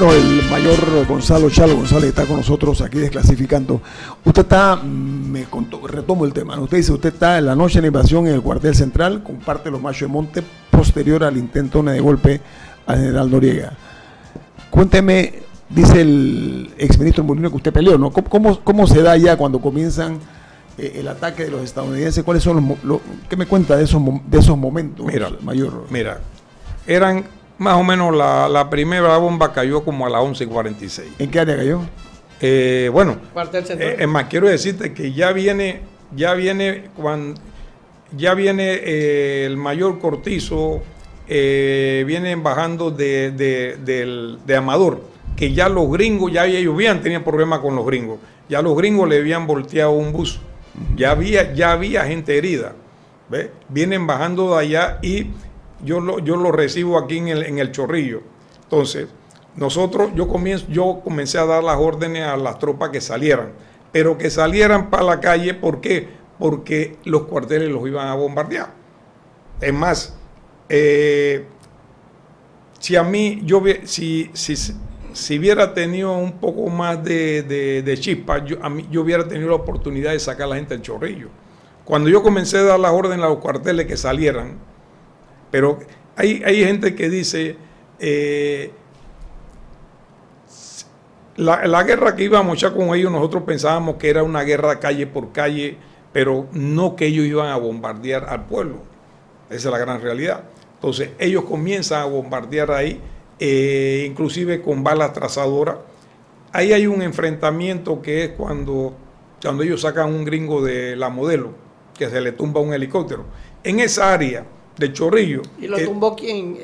No, el mayor Gonzalo Chalo González está con nosotros aquí desclasificando. Usted está, me contó, retomo el tema, ¿no? Usted dice, usted está en la noche de la invasión en el cuartel central, comparte los Machos Montes, posterior al intento de golpe al general Noriega. Cuénteme, dice el exministro Molina que usted peleó, ¿no? ¿Cómo se da ya cuando comienzan el ataque de los estadounidenses? ¿Cuáles son los qué me cuenta de esos momentos, mira, mayor? Mira, eran... Más o menos la primera bomba cayó como a las 11:46. ¿En qué área cayó? Bueno, es más, quiero decirte que ya viene el mayor Cortizo, vienen bajando de Amador, que ya los gringos, ya ellos habían tenido problemas con los gringos, ya los gringos le habían volteado un bus, ya había gente herida, ¿ves? Vienen bajando de allá y... Yo lo recibo aquí en el Chorrillo. Entonces, yo comencé a dar las órdenes a las tropas que salieran, pero que salieran para la calle. ¿Por qué? Porque los cuarteles los iban a bombardear. Es más, si hubiera tenido un poco más de chispa, yo hubiera tenido la oportunidad de sacar a la gente del Chorrillo. Cuando yo comencé a dar las órdenes a los cuarteles que salieran, pero hay gente que dice, la guerra que íbamos ya con ellos, nosotros pensábamos que era una guerra calle por calle, pero no que ellos iban a bombardear al pueblo. Esa es la gran realidad. Entonces ellos comienzan a bombardear ahí, inclusive con balas trazadoras. Ahí hay un enfrentamiento que es cuando ellos sacan un gringo de la modelo, que se le tumba un helicóptero. En esa área... del Chorrillo. ¿Y lo tumbó quién?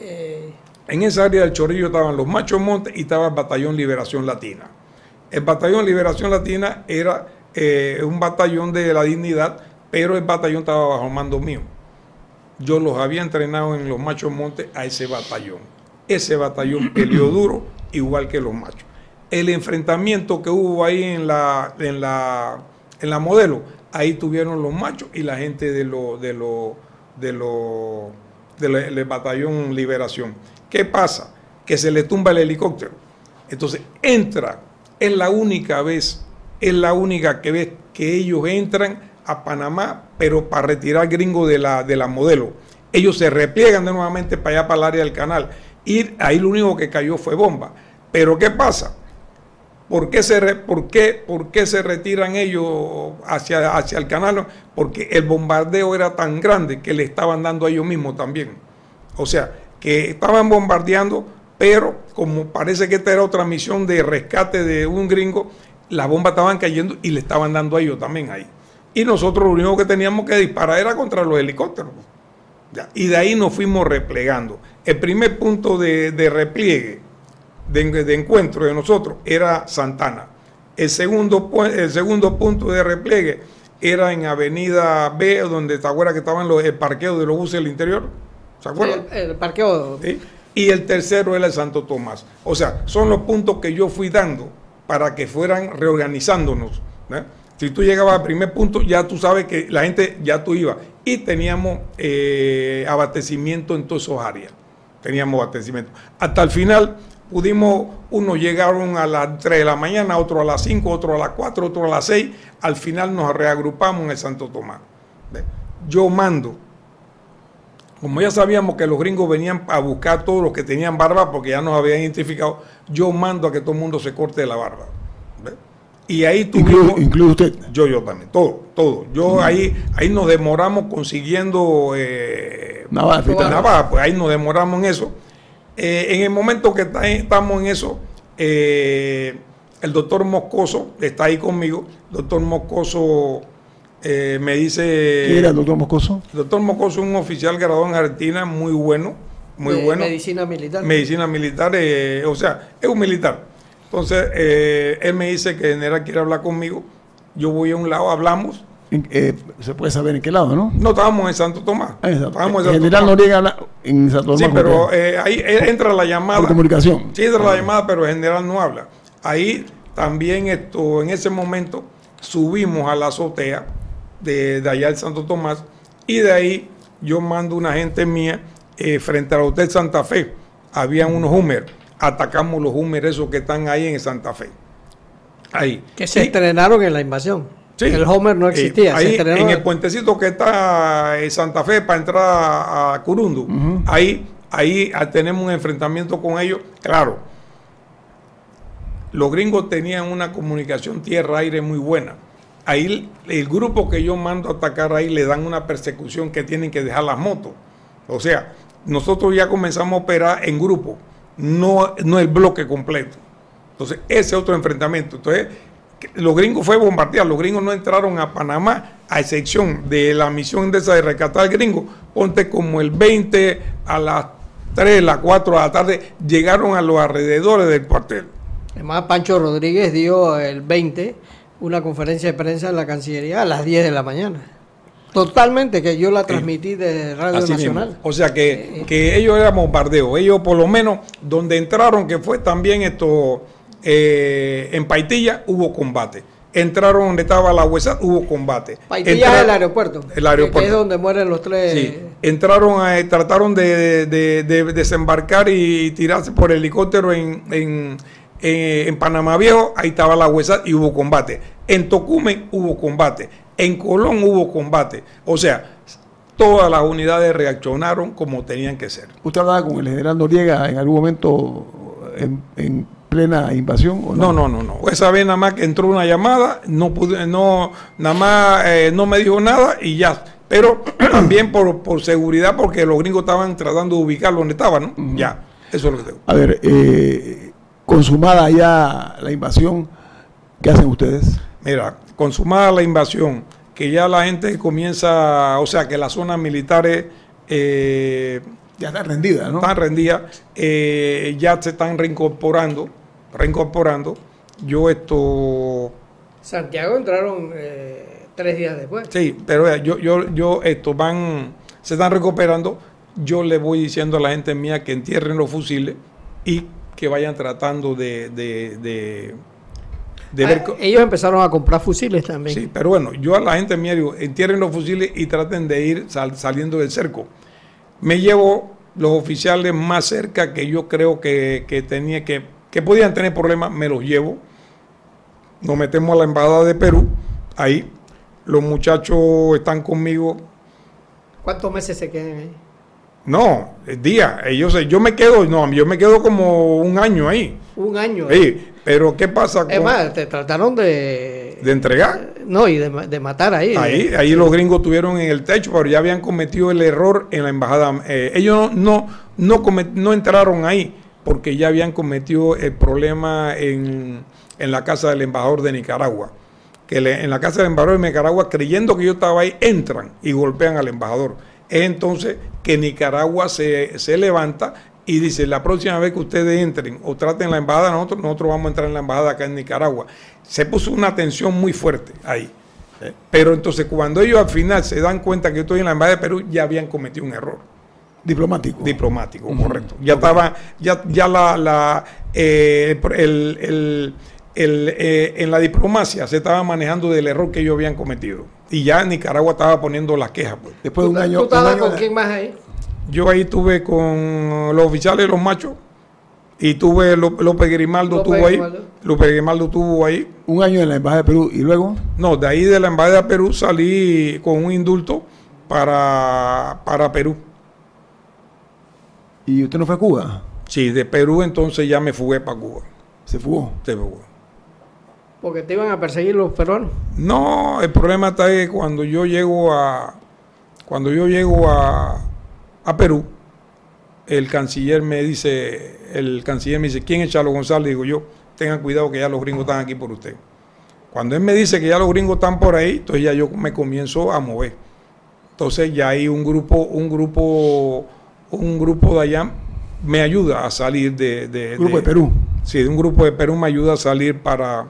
En esa área del Chorrillo estaban los Machos Montes y estaba el Batallón Liberación Latina. El Batallón Liberación Latina era un batallón de la dignidad, pero el batallón estaba bajo mando mío. Yo los había entrenado en los Machos Montes a ese batallón. Ese batallón peleó duro, igual que los machos. El enfrentamiento que hubo ahí en la modelo, ahí tuvieron los machos y la gente del Batallón Liberación. ¿Qué pasa? Que se le tumba el helicóptero. Entonces entra, es la única vez que ellos entran a Panamá, pero para retirar gringos de la modelo. Ellos se repliegan de nuevamente para allá, para el área del canal, y ahí lo único que cayó fue bomba. Pero ¿qué pasa? ¿Por qué se retiran ellos hacia el canal? Porque el bombardeo era tan grande que le estaban dando a ellos mismos también. O sea, que estaban bombardeando, pero como parece que esta era otra misión de rescate de un gringo, las bombas estaban cayendo y le estaban dando a ellos también ahí. Y nosotros lo único que teníamos que disparar era contra los helicópteros. Y de ahí nos fuimos replegando. El primer punto de repliegue, de encuentro de nosotros, era Santana. El segundo punto de repliegue era en Avenida B, donde te acuerdas que estaban el parqueo de los buses del interior. ¿Se acuerdan? Sí, el parqueo. ¿Sí? Y el tercero era el Santo Tomás. O sea, son los puntos que yo fui dando para que fueran reorganizándonos, ¿no? Si tú llegabas al primer punto, ya tú sabes que la gente, ya tú ibas. Y teníamos abastecimiento en todas esas áreas. Teníamos abastecimiento. Hasta el final... Pudimos, unos llegaron a las 3 de la mañana, otro a las 5, otro a las 4, otro a las 6. Al final nos reagrupamos en el Santo Tomás. Yo mando. Como ya sabíamos que los gringos venían a buscar a todos los que tenían barba, porque ya nos habían identificado, yo mando a que todo el mundo se corte la barba. Y ahí tuvimos... ¿Incluye usted? Yo también, todo. Ahí nos demoramos consiguiendo... navaja, pues ahí nos demoramos en eso. En el momento que estamos en eso, el doctor Moscoso está ahí conmigo. El doctor Moscoso me dice... ¿Qué era el doctor Moscoso? El doctor Moscoso es un oficial graduado en Argentina, muy bueno. Muy bueno. Medicina militar. Medicina militar, o sea, es un militar. Entonces, él me dice que general quiere hablar conmigo. Yo voy a un lado, hablamos. Se puede saber en qué lado, ¿no? No, estábamos en Santo Tomás. En Santo Tomás. Sí, pero ahí entra la llamada. Por comunicación. Sí, entra la llamada, pero el general no habla. Ahí también en ese momento subimos a la azotea de allá del Santo Tomás, y de ahí yo mando una gente mía frente al Hotel Santa Fe. Habían unos Hummer. atacamos los húmeres esos que están ahí en Santa Fe. Ahí. Que se entrenaron en la invasión. Sí, el Homer no existía. Ahí, se en el puentecito que está en Santa Fe para entrar a Curundu. Ahí tenemos un enfrentamiento con ellos. Claro, los gringos tenían una comunicación tierra-aire muy buena. Ahí el grupo que yo mando a atacar ahí le dan una persecución que tienen que dejar las motos. O sea, nosotros ya comenzamos a operar en grupo, no el bloque completo. Entonces, ese otro enfrentamiento. Entonces, los gringos fue bombardear, los gringos no entraron a Panamá, a excepción de la misión de esa de rescatar al gringo. Ponte como el 20 a las 3, las 4 de la tarde, llegaron a los alrededores del cuartel. Además, Pancho Rodríguez dio el 20 una conferencia de prensa en la Cancillería a las 10 de la mañana. Totalmente, que yo la transmití desde Radio Nacional. Mismo. O sea que ellos eran bombardeo. Ellos, por lo menos, donde entraron, que fue también esto, en Paitilla, hubo combate. Entraron donde estaba la huesa, hubo combate. Paitilla es el aeropuerto. El aeropuerto. Que es donde mueren los tres. Sí. Entraron, trataron de desembarcar y tirarse por helicóptero en Panamá Viejo, ahí estaba la huesa y hubo combate. En Tocumen hubo combate. En Colón hubo combate. O sea, todas las unidades reaccionaron como tenían que ser. ¿Usted hablaba con el general Noriega en algún momento en plena invasión? ¿O no? No. Esa vez nada más que entró una llamada, no me dijo nada y ya. Pero también por seguridad, porque los gringos estaban tratando de ubicar donde estaban, ¿no? Ya, eso es lo que tengo. A ver, consumada ya la invasión, ¿qué hacen ustedes? Mira, consumada la invasión, que ya la gente comienza, o sea, que las zonas militares ya están rendidas, ¿no? Están rendidas, ya se están reincorporando. Santiago entraron 3 días después. Sí, pero se están recuperando. Yo le voy diciendo a la gente mía que entierren los fusiles y que vayan tratando de ver. Ellos empezaron a comprar fusiles también. Sí, pero bueno, yo a la gente mía digo, entierren los fusiles y traten de ir saliendo del cerco. Me llevo los oficiales más cerca que yo creo que podían tener problemas, me los llevo. Nos metemos a la embajada de Perú, ahí. Los muchachos están conmigo. ¿Cuántos meses se quedan ahí? No, días. Yo me quedo como un año ahí. Un año. Sí, pero ¿qué pasa? Es más, te trataron de entregar. No, y de matar ahí. Ahí los gringos tuvieron en el techo, pero ya habían cometido el error en la embajada. Ellos no entraron ahí, porque ya habían cometido el problema en la casa del embajador de Nicaragua. En la casa del embajador de Nicaragua, creyendo que yo estaba ahí, entran y golpean al embajador. Es entonces que Nicaragua se levanta y dice, la próxima vez que ustedes entren o traten la embajada, nosotros vamos a entrar en la embajada acá en Nicaragua. Se puso una tensión muy fuerte ahí. Sí. Pero entonces cuando ellos al final se dan cuenta que yo estoy en la embajada de Perú, ya habían cometido un error. Diplomático, correcto. Ya estaba, en la diplomacia se estaba manejando del error que ellos habían cometido. Y ya Nicaragua estaba poniendo las quejas. Pues. Después de un año. ¿Tú estabas con quién más ahí? Yo ahí estuve con los oficiales, los machos, y tuve López Grimaldo estuvo ahí. López Grimaldo estuvo ahí. Un año en la Embajada de Perú, ¿y luego? No, de ahí de la Embajada de Perú salí con un indulto para Perú. ¿Y usted no fue a Cuba? Sí, de Perú entonces ya me fugué para Cuba. ¿Se fugó? Se fugó. ¿Porque te iban a perseguir los peruanos? No, el problema está que cuando yo llego a Perú, el canciller me dice, ¿quién es Chalo González? Digo yo, tengan cuidado que ya los gringos están aquí por usted. Cuando él me dice que ya los gringos están por ahí, entonces ya yo me comienzo a mover. Entonces ya hay un grupo de allá me ayuda a salir de grupo de Perú. Sí, un grupo de Perú me ayuda a salir para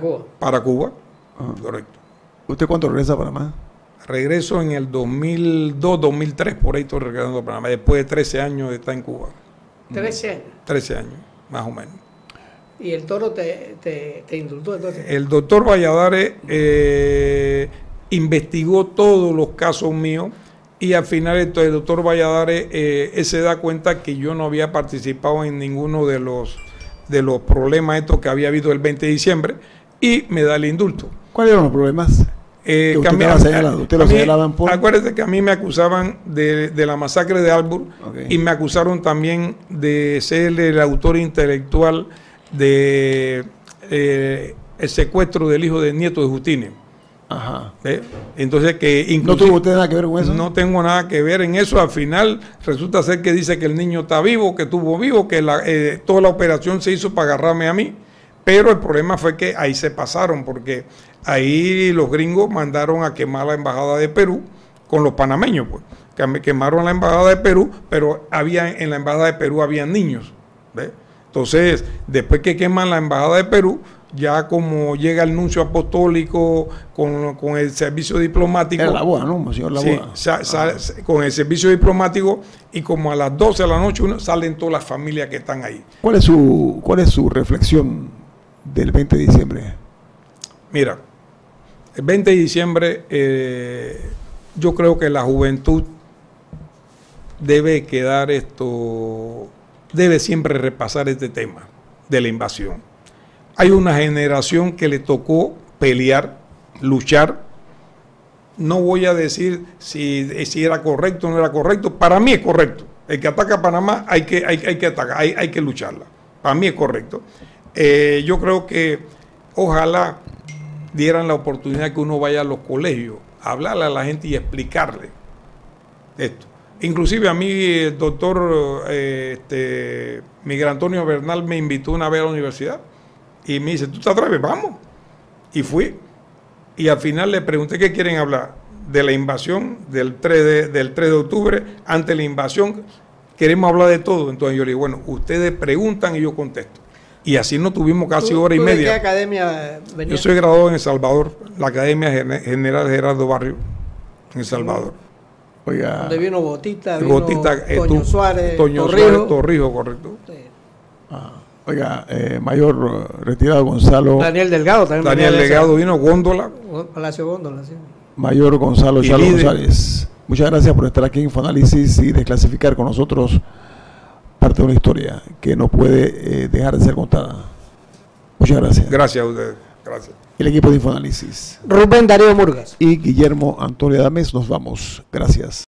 Cuba. Para Cuba, ajá. Correcto. ¿Usted cuándo regresa a Panamá? Regreso en el 2002, 2003, por ahí estoy regresando a Panamá, después de 13 años de estar en Cuba. ¿13 años? 13 años, más o menos. ¿Y el toro te indultó entonces? El doctor Valladares investigó todos los casos míos y al final el doctor Valladares se da cuenta que yo no había participado en ninguno de los problemas estos que había habido el 20 de diciembre y me da el indulto. ¿Cuáles eran los problemas? Que usted estaba señalado, usted lo señalaban por... Acuérdese que a mí me acusaban de la masacre de Albur, okay, y me acusaron también de ser el autor intelectual de el secuestro del hijo del nieto de Justine. Ajá. Entonces que incluso... ¿No tuvo usted nada que ver con eso? No tengo nada que ver en eso. Al final resulta ser que dice que el niño está vivo, que estuvo vivo, que toda la operación se hizo para agarrarme a mí. Pero el problema fue que ahí se pasaron, porque ahí los gringos mandaron a quemar la embajada de Perú con los panameños, pues. Quemaron la embajada de Perú, pero en la embajada de Perú había niños. ¿Ve? Entonces, después que queman la embajada de Perú, ya como llega el nuncio apostólico con el servicio diplomático. Era Laboa, ¿no? Monseñor Laboa. Sí, con el servicio diplomático, y como a las 12 de la noche salen todas las familias que están ahí. ¿Cuál es su reflexión del 20 de diciembre? Mira, el 20 de diciembre yo creo que la juventud debe quedar debe siempre repasar este tema de la invasión. Hay una generación que le tocó pelear, luchar. No voy a decir si era correcto o no era correcto. Para mí es correcto. El que ataca a Panamá hay que atacar, hay que lucharla. Para mí es correcto. Yo creo que ojalá dieran la oportunidad que uno vaya a los colegios, a hablarle a la gente y explicarle esto. Inclusive a mí el doctor Miguel Antonio Bernal me invitó una vez a la universidad y me dice, ¿tú te atreves? Vamos. Y fui. Y al final le pregunté qué quieren hablar. De la invasión del 3 de octubre, ante la invasión, queremos hablar de todo. Entonces yo le digo, bueno, ustedes preguntan y yo contesto. Y así no tuvimos casi hora y media. ¿De qué academia venías? Yo soy graduado en El Salvador, la Academia General Gerardo Barrio, en El Salvador. Oiga, donde vino Botita, Toño Suárez, Torrijos, correcto. Sí. Ah, oiga, mayor retirado Gonzalo. Daniel Delgado también. Daniel Delgado vino, Góndola. Palacio Góndola, sí. Mayor Gonzalo Chalo González. Muchas gracias por estar aquí en Infoanálisis y desclasificar con nosotros parte de una historia que no puede dejar de ser contada. Muchas gracias. Gracias a ustedes. Gracias. El equipo de Infoanálisis. Rubén Darío Murgas. Y Guillermo Antonio Adames. Nos vamos. Gracias.